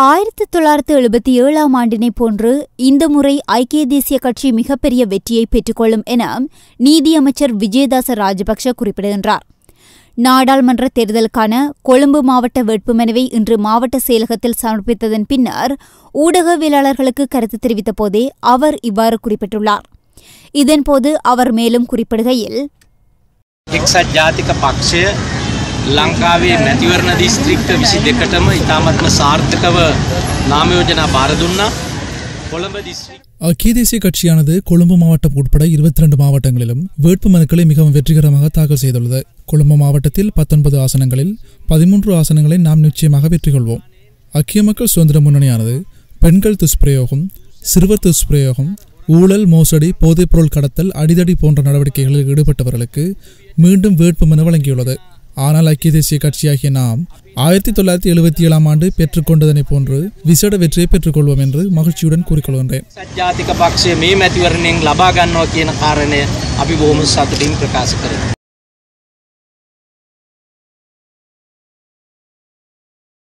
1977 ஆண்டினை போன்று இந்த முறை ஐக்கிய தேசிய கட்சி மிகப்பெரிய வெற்றியை பெற்றுக்கொள்ளும் என நீதியமைச்சர் விஜயதாச ராஜபக்ஷ குறிப்பிடுகின்றார். நாடாளுமன்ற தேர்தலுக்கான கொழும்பு மாவட்ட வேட்புமனுவை இன்று மாவட்ட செயலகத்தில் சமர்ப்பித்ததன் பின்னர் ஊடகவியலாளர்களுக்கு கருத்து தெரிவித்த போதே அவர் இவ்வாறு குறிப்பிட்டுள்ளார். இதன்போது அவர் மேலும் குறிப்பிடுகையில், ලංකාවේ මැතිවරණ දිස්ත්‍රික්ක 22ටම ඉතාමත්ම සාර්ථකව නාම යෝජනා බාර දුන්නා. කොළඹ දිස්ත්‍රික්ක ஐக்கிய தேசிய கட்சியானது கொழும்பு மாவட்டம் உட்பட 22 மாவட்டங்களிலும் வேட்புமனுக்களை மிகவும் வெற்றிகரமாக தாக்கல் செய்துள்ளது. கொழும்பு மாவட்டத்தில் 19 ஆசனங்களில் 13 ஆசனங்களை நாம் நிச்சயமாக வெற்றி கொள்வோம். ஐக்கிய மக்கள் சுதந்திர முன்னணியானது பெண்கள் துஷ்பிரயோகம், சிறுவர் துஷ்பிரயோகம், ஊழல், மோசடி, போதைப்பொருள் கடத்தல், அடிதடி போன்ற நடவடிக்கைகளில் ஈடுபட்டவர்களுக்கு மீண்டும் வேட்புமனு வழங்கியுள்ளது. ஆனால் ஐக்கிய தேசிய கட்சியாகிய நாம் 1977 ஆண்டு பெற்றுக்கொண்டதனை போன்று விசேட வெற்றியை பெற்றுக்கொள்வோம் என்று மகிழ்ச்சியுடன் கூறிக்கொள்கின்றேன்.